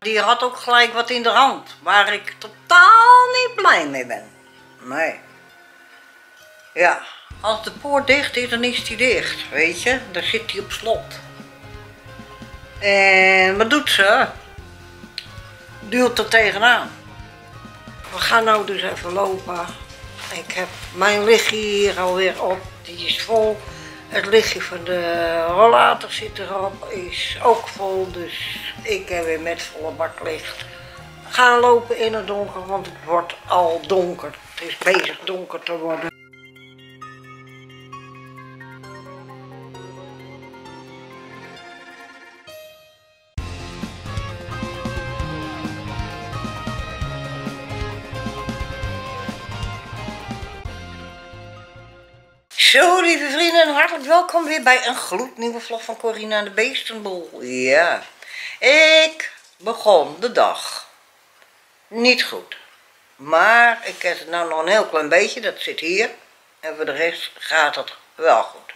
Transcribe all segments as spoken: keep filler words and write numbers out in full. Die had ook gelijk wat in de hand, waar ik totaal niet blij mee ben. Nee. Ja, als de poort dicht is, dan is die dicht, weet je. Dan zit die op slot. En wat doet ze? Duwt er tegenaan. We gaan nou dus even lopen. Ik heb mijn lichtje hier alweer op, die is vol. Het lichtje van de rollator zit erop, is ook vol, dus ik heb weer met volle bak licht. We gaan lopen in het donker, want het wordt al donker. Het is bezig donker te worden. Zo lieve vrienden en hartelijk welkom weer bij een gloednieuwe vlog van Coriena en de Beestenboel. Ja, ik begon de dag niet goed, maar ik heb het nou nog een heel klein beetje, dat zit hier. En voor de rest gaat het wel goed.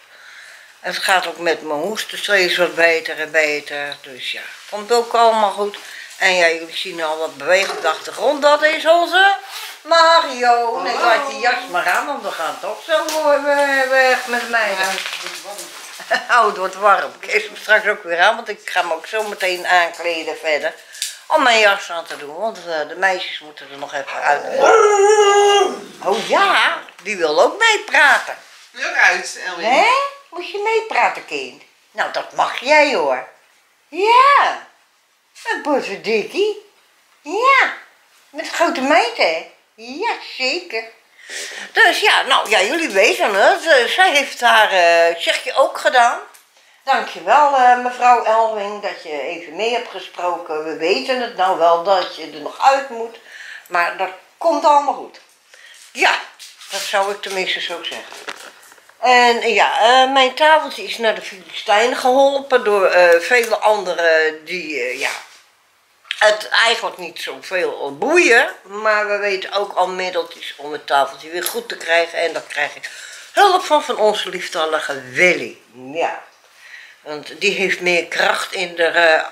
Het gaat ook met mijn hoesten steeds wat beter en beter, dus ja, komt ook allemaal goed. En ja, jullie zien al wat beweging op de achtergrond, dat is onze... Mario, nee, laat die jas maar aan, want we gaan toch zo weg met mij. Ja, oh, het wordt warm. Ik geef hem straks ook weer aan, want ik ga hem ook zo meteen aankleden verder. Om mijn jas aan te doen, want de meisjes moeten er nog even uit. Oh ja, die wil ook meepraten. Wil ook uit, Ellie. Hé? Moet je meepraten, kind? Nou, dat mag jij hoor. Ja. Een potverdikkie. Ja. Met grote meid, hè? Ja, zeker. Dus ja, nou ja, jullie weten het. Zij heeft haar uh, zegje ook gedaan. Dankjewel uh, mevrouw Elwing dat je even mee hebt gesproken. We weten het nou wel dat je er nog uit moet. Maar dat komt allemaal goed. Ja, dat zou ik tenminste zo zeggen. En ja, uh, mijn tafeltje is naar de Filistijnen geholpen door uh, vele anderen die, uh, ja... Het eigenlijk niet zoveel boeien, maar we weten ook al middeltjes om het tafeltje weer goed te krijgen. En daar krijg ik hulp van van onze lieftallige Willy. Ja, want die heeft meer kracht in de uh,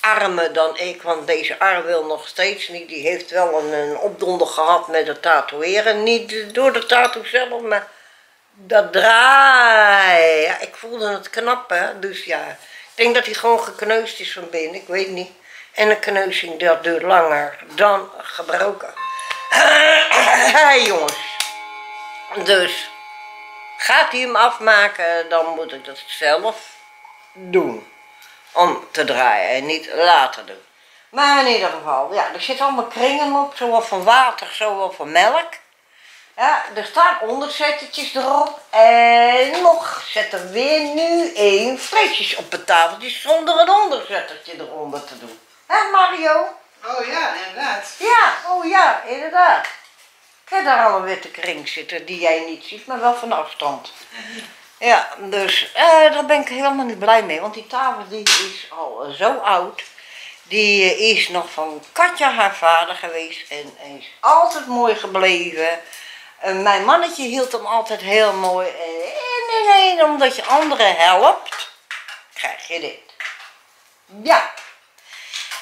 armen dan ik, want deze arm wil nog steeds niet. Die heeft wel een, een opdonder gehad met het tatoeëren. Niet door de tattoo zelf, maar dat draai. Ja, ik voelde het knappen, dus ja. Ik denk dat hij gewoon gekneusd is van binnen, ik weet niet. En een kneuzing, dat duurt langer dan gebroken. Hey jongens. Dus, gaat hij hem afmaken, dan moet ik dat zelf doen. Om te draaien en niet later doen. Maar in ieder geval, ja, er zitten allemaal kringen op. Zowel van water, zowel van melk. Ja, er staan onderzettetjes erop. En nog zet er weer nu één vleesjes op het tafeltje zonder een onderzettertje eronder te doen. Hé Mario? Oh ja, inderdaad. Ja, oh ja, inderdaad. Kijk, daar al een witte kring zitten die jij niet ziet, maar wel van afstand. Ja, dus eh, daar ben ik helemaal niet blij mee, want die tafel die is al zo oud. Die is nog van Katja, haar vader, geweest en is altijd mooi gebleven. En mijn mannetje hield hem altijd heel mooi. En ineens, omdat je anderen helpt, krijg je dit. Ja.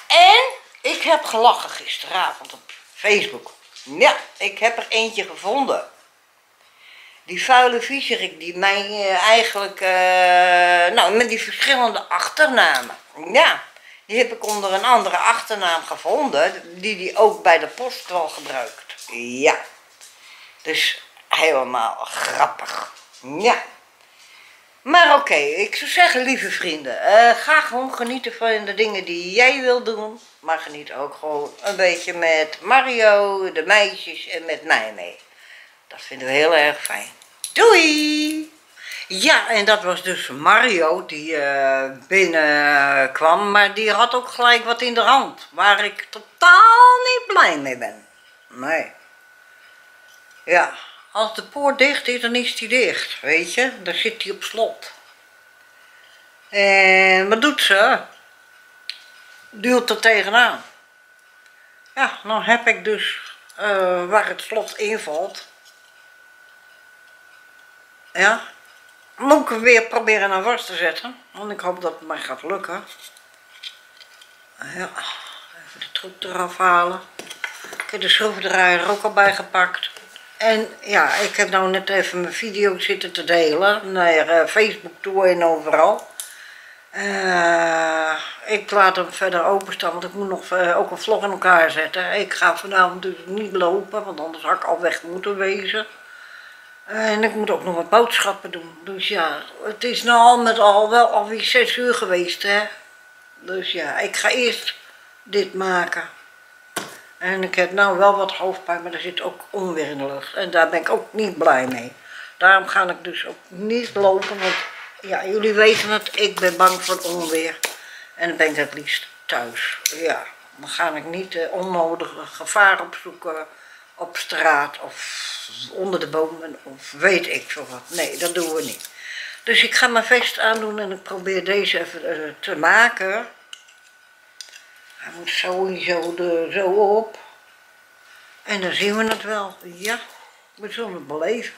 En ik heb gelachen gisteravond op Facebook. Ja, ik heb er eentje gevonden. Die vuile viezerik die mij uh, eigenlijk, uh, nou met die verschillende achternamen. Ja, die heb ik onder een andere achternaam gevonden, die die ook bij de post wel gebruikt. Ja, dus helemaal grappig. Ja. Maar oké, okay, ik zou zeggen, lieve vrienden, uh, ga gewoon genieten van de dingen die jij wilt doen. Maar geniet ook gewoon een beetje met Mario, de meisjes en met mij mee. Dat vinden we heel erg fijn. Doei! Ja, en dat was dus Mario die uh, binnenkwam, maar die had ook gelijk wat in de hand. Waar ik totaal niet blij mee ben. Nee. Ja. Als de poort dicht is, dan is die dicht, weet je. Dan zit die op slot. En wat doet ze? Duwt er tegenaan. Ja, dan heb ik dus uh, waar het slot invalt. Ja. Moet ik hem weer proberen naar vast te zetten. Want ik hoop dat het mij gaat lukken. Ja. Even de troep eraf halen. Ik heb de schroevendraaier ook al bijgepakt. En ja, ik heb nou net even mijn video zitten te delen naar Facebook toe en overal. Uh, ik laat hem verder openstaan, want ik moet nog uh, ook een vlog in elkaar zetten. Ik ga vanavond dus niet lopen, want anders had ik al weg moeten wezen. Uh, en ik moet ook nog wat boodschappen doen. Dus ja, het is nou al met al wel alweer zes uur geweest, hè. Dus ja, ik ga eerst dit maken. En ik heb nou wel wat hoofdpijn, maar er zit ook onweer in de lucht. En daar ben ik ook niet blij mee. Daarom ga ik dus ook niet lopen, want ja, jullie weten het, ik ben bang voor onweer. En dan ben ik het liefst thuis. Ja, dan ga ik niet eh, onnodige gevaar opzoeken op straat of onder de bomen of weet ik veel wat. Nee, dat doen we niet. Dus ik ga mijn vest aandoen en ik probeer deze even eh, te maken. Hij moet sowieso er zo op. En dan zien we het wel. Ja, we zullen het beleven.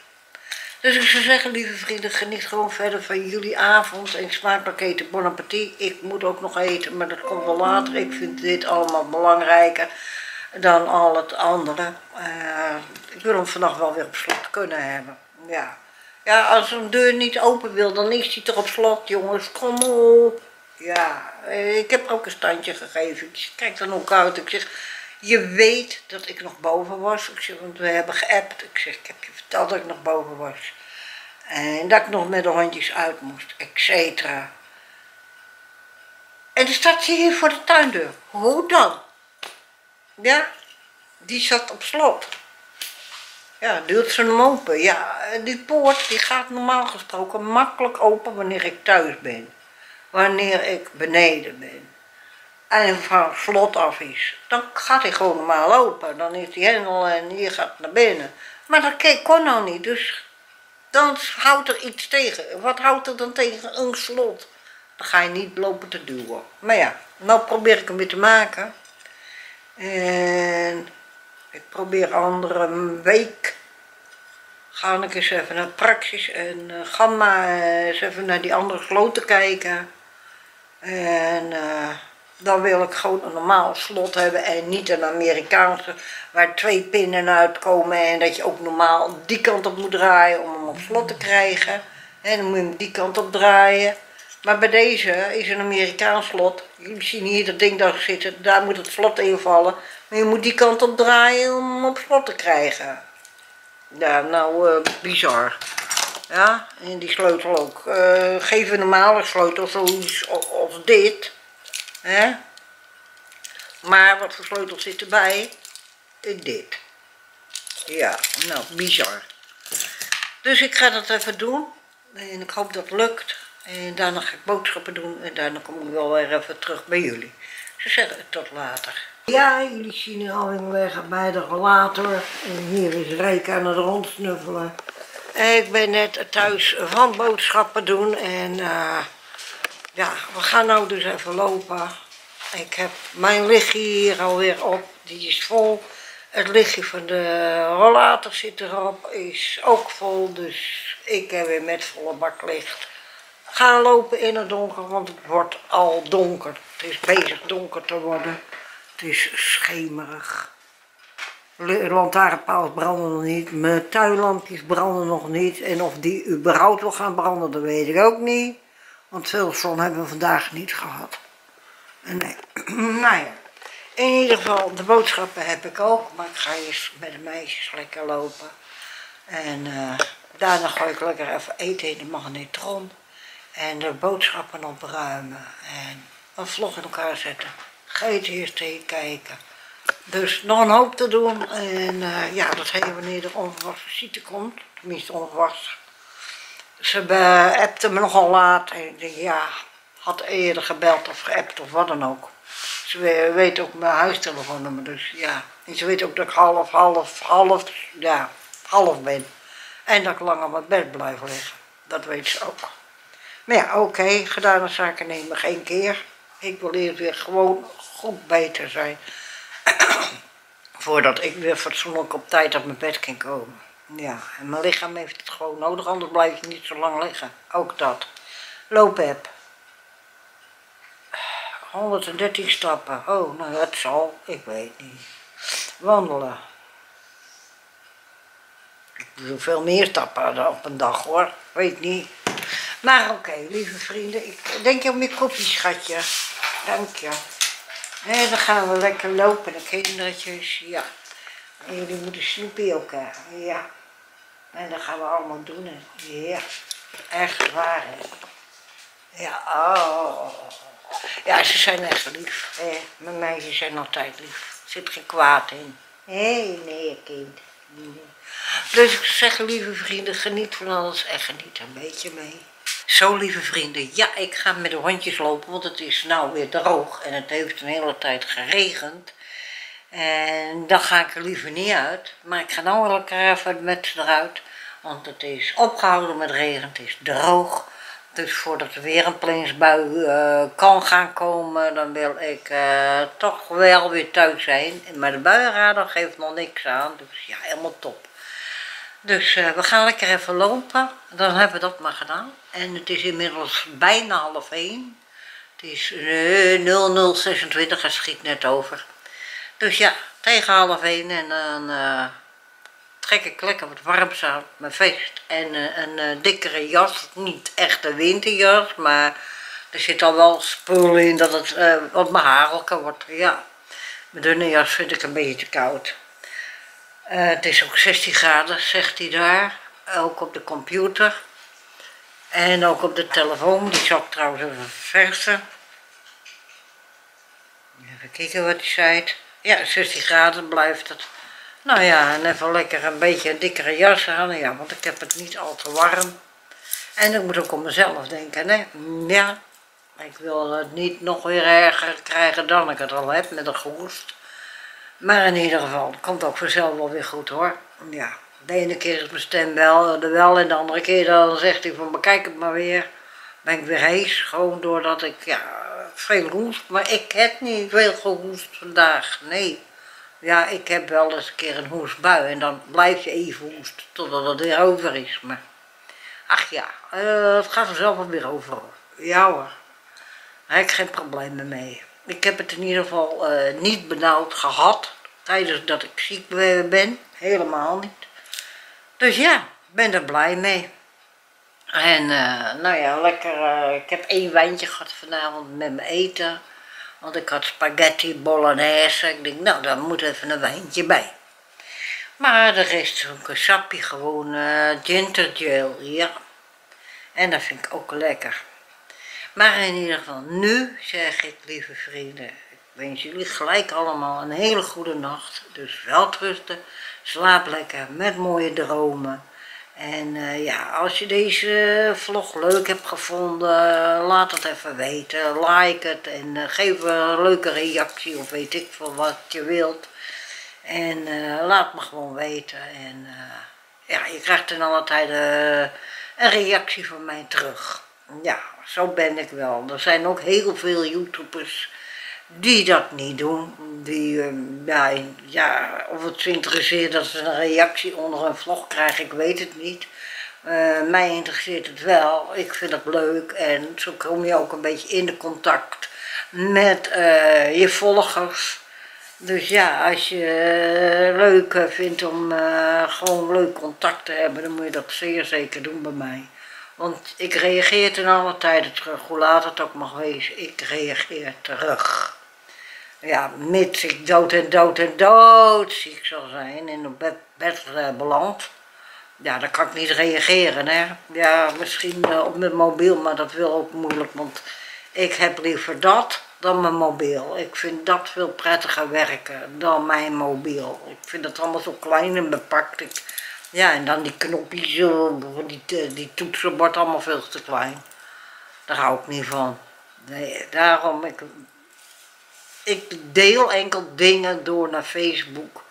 Dus ik zou zeggen, lieve vrienden, geniet gewoon verder van jullie avond en smakelijk eten. Bon appétit. Ik moet ook nog eten, maar dat komt wel later. Ik vind dit allemaal belangrijker dan al het andere. Uh, ik wil hem vannacht wel weer op slot kunnen hebben. Ja, ja, als een deur niet open wil, dan is hij toch op slot, jongens. Kom op. Ja, ik heb ook een standje gegeven. Ik kijk dan ook uit. Ik zeg, je weet dat ik nog boven was. Ik zeg, want we hebben geappt. Ik zeg, ik heb je verteld dat ik nog boven was. En dat ik nog met de hondjes uit moest, et cetera. En dan staat ze hier voor de tuindeur. Hoe dan? Ja, die zat op slot. Ja, duwt ze hem open. Ja, die poort die gaat normaal gesproken makkelijk open wanneer ik thuis ben. Wanneer ik beneden ben en van slot af is, dan gaat hij gewoon normaal open. Dan is die hendel en hier gaat naar binnen. Maar dat kon nou niet, dus dan houdt er iets tegen. Wat houdt er dan tegen? Een slot. Dan ga je niet lopen te duwen. Maar ja, nou probeer ik hem weer te maken. En ik probeer andere week. Ga ik eens even naar Praxis en uh, Gamma, uh, eens even naar die andere sloten kijken. En uh, dan wil ik gewoon een normaal slot hebben en niet een Amerikaanse waar twee pinnen uitkomen en dat je ook normaal die kant op moet draaien om hem op slot te krijgen. En dan moet je hem die kant op draaien. Maar bij deze is een Amerikaans slot. Jullie zien hier dat ding daar zitten, daar moet het slot in vallen. Maar je moet die kant op draaien om hem op slot te krijgen. Ja, nou, uh, bizar. Ja, en die sleutel ook. Uh, geef een normale sleutel, zoiets als dit. Hè? Maar wat voor sleutel zit erbij? Dit. Ja, nou, bizar. Dus ik ga dat even doen. En ik hoop dat het lukt. En daarna ga ik boodschappen doen. En daarna kom ik wel weer even terug bij jullie. Ze zeggen het tot later. Ja, jullie zien Elwing leggen bij de rollator. En hier is Rijk aan het rondsnuffelen. Ik ben net thuis van boodschappen doen. En uh, ja, we gaan nou dus even lopen. Ik heb mijn lichtje hier alweer op. Die is vol. Het lichtje van de rollator zit erop. Is ook vol. Dus ik heb weer met volle bak licht. Gaan lopen in het donker. Want het wordt al donker. Het is bezig donker te worden. Het is schemerig. Lantaarnpaal branden nog niet. Mijn tuinlampjes branden nog niet. En of die überhaupt wel gaan branden, dat weet ik ook niet. Want veel zon hebben we vandaag niet gehad. Nee. Nou ja. In ieder geval, de boodschappen heb ik ook. Maar ik ga eerst met de meisjes lekker lopen. En uh, daarna ga ik lekker even eten in de magnetron. En de boodschappen opruimen. En een vlog in elkaar zetten. Ga je eerst tegen kijken. Dus nog een hoop te doen. En uh, ja, dat hebben wanneer er onverwacht visite komt. Tenminste onverwacht. Ze appte me nogal laat. En ik denk, ja, had eerder gebeld of geappt of wat dan ook. Ze weet ook mijn huistelefoonnummer. Dus ja. En ze weet ook dat ik half, half, half, ja, half ben. En dat ik lang op mijn bed blijf liggen. Dat weet ze ook. Maar ja, oké. Okay, gedane zaken nemen geen keer. Ik wil eerst weer gewoon goed beter zijn. Voordat ik weer fatsoenlijk op tijd uit mijn bed kan komen. Ja, en mijn lichaam heeft het gewoon nodig, anders blijf je niet zo lang liggen. Ook dat. Loop heb. honderddertien stappen. Oh, nou dat zal, ik weet niet. Wandelen. Ik doe veel meer stappen op een dag hoor, weet niet. Maar oké, okay, lieve vrienden, ik denk aan mijn kopje, schatje. Dank je. En dan gaan we lekker lopen, de kindertjes, ja. En jullie moeten Snoepie ook hebben, ja. En dat gaan we allemaal doen, hè. Ja. Echt waar, hè. Ja, oh. Ja, ze zijn echt lief. Eh, mijn meisjes zijn altijd lief. Er zit geen kwaad in. Nee, nee, kind. Nee. Dus ik zeg, lieve vrienden, geniet van alles en geniet een beetje mee. Zo, lieve vrienden, ja, ik ga met de hondjes lopen, want het is nou weer droog en het heeft een hele tijd geregend. En dan ga ik er liever niet uit, maar ik ga nou lekker even met ze eruit, want het is opgehouden met regen, het is droog. Dus voordat er weer een plensbui uh, kan gaan komen, dan wil ik uh, toch wel weer thuis zijn. Maar de buienradar geeft nog niks aan, dus ja, helemaal top. Dus uh, we gaan lekker even lopen, dan hebben we dat maar gedaan. En het is inmiddels bijna half één. Het is uh, nul nul zesentwintig, het schiet net over. Dus ja, tegen half één en dan uh, trek ik lekker wat warms aan, mijn vest. En uh, een uh, dikkere jas, niet echt een winterjas, maar er zit al wel spul in dat het uh, op mijn hagel kan worden. Ja, mijn dunne jas vind ik een beetje te koud. Uh, het is ook zestien graden, zegt hij daar, ook op de computer en ook op de telefoon, die zal ik trouwens even versen. Even kijken wat hij zei, ja, zestien graden blijft het. Nou ja, en even lekker een beetje een dikkere jas aan, ja, want ik heb het niet al te warm. En ik moet ook om mezelf denken, hè, ja, ik wil het niet nog weer erger krijgen dan ik het al heb met een gehoest. Maar in ieder geval, dat komt ook vanzelf wel weer goed hoor. Ja, de ene keer is mijn stem wel, de wel en de andere keer dan zegt hij van bekijk het maar weer. Ben ik weer hees, gewoon doordat ik, ja, veel hoest. Maar ik heb niet veel gehoest vandaag, nee. Ja, ik heb wel eens een keer een hoestbui en dan blijf je even hoesten totdat het weer over is. Maar, ach ja, uh, het gaat vanzelf wel weer over hoor. Ja hoor, daar heb ik geen problemen mee. Ik heb het in ieder geval uh, niet benauwd gehad, tijdens dat ik ziek ben, helemaal niet. Dus ja, ik ben er blij mee. En uh, nou ja, lekker, uh, ik heb één wijntje gehad vanavond met mijn eten. Want ik had spaghetti bolognese, ik denk nou, daar moet even een wijntje bij. Maar de rest is ook een sapje, gewoon uh, ginger gel, ja. En dat vind ik ook lekker. Maar in ieder geval, nu zeg ik, lieve vrienden, ik wens jullie gelijk allemaal een hele goede nacht. Dus welterusten, slaap lekker met mooie dromen. En uh, ja, als je deze vlog leuk hebt gevonden, laat het even weten. Like het en uh, geef een leuke reactie of weet ik veel wat je wilt. En uh, laat me gewoon weten. En uh, ja, je krijgt dan altijd uh, een reactie van mij terug. Ja, zo ben ik wel. Er zijn ook heel veel YouTubers die dat niet doen. Die, uh, ja, ja, of het ze interesseert dat ze een reactie onder een vlog krijgen, ik weet het niet. Uh, mij interesseert het wel, ik vind het leuk en zo kom je ook een beetje in de contact met uh, je volgers. Dus ja, als je het uh, leuk vindt om uh, gewoon leuk contact te hebben, dan moet je dat zeer zeker doen bij mij. Want ik reageer ten alle tijden terug, hoe laat het ook mag wezen, ik reageer terug. Ja, mits ik dood en dood en dood ziek zal zijn en op bed, bed uh, beland. Ja, dan kan ik niet reageren hè. Ja, misschien uh, op mijn mobiel, maar dat wil ook moeilijk, want ik heb liever dat dan mijn mobiel. Ik vind dat veel prettiger werken dan mijn mobiel. Ik vind het allemaal zo klein en bepakt. Ik, Ja, en dan die knopjes, die, die toetsen wordt allemaal veel te klein. Daar hou ik niet van. Nee, daarom, ik, ik deel enkel dingen door naar Facebook.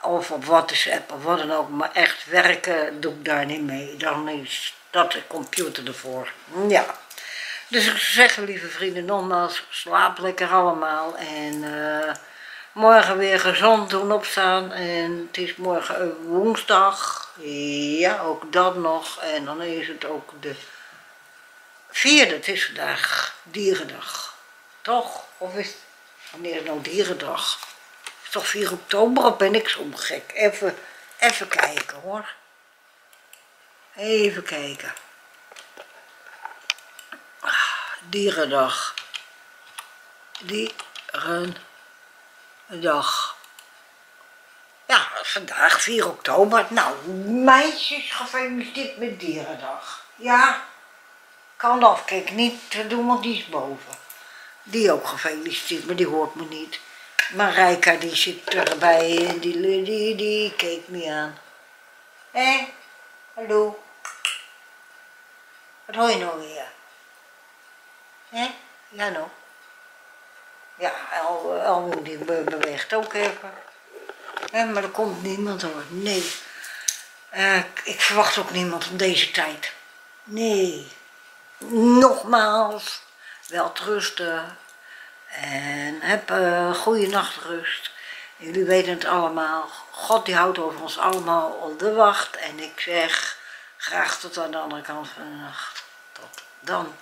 Of op WhatsApp, of wat dan ook. Maar echt werken doe ik daar niet mee. Dan is dat de computer ervoor. Ja. Dus ik zeg, lieve vrienden, nogmaals, slaap lekker allemaal. En... Uh, morgen weer gezond doen opstaan en het is morgen woensdag, ja ook dat nog en dan is het ook de vierde, het is vandaag dierendag, Toch? Of is het, wanneer is nou dierendag? Het is toch vier oktober of ben ik soms gek? Even, even kijken hoor. Even kijken. Dierendag. Dierendag. Ja, vandaag vier oktober. Nou, meisjes, gefeliciteerd met dierendag. Ja, kan dat. Kijk, niet te doen, want die is boven. Die ook gefeliciteerd, maar die hoort me niet. Maar Rijka, die zit erbij en die, die, die, die keek me aan. Hé, hey, hallo. Wat hoor je nou weer? Hé, hey? Ja nou. Ja, El, El die beweegt ook even. Hey, maar er komt niemand hoor, nee. Uh, ik verwacht ook niemand om deze tijd. Nee. Nogmaals. Welterusten en heb uh, goede nachtrust. Jullie weten het allemaal. God die houdt over ons allemaal op de wacht. En ik zeg graag tot aan de andere kant van de nacht. Tot dan.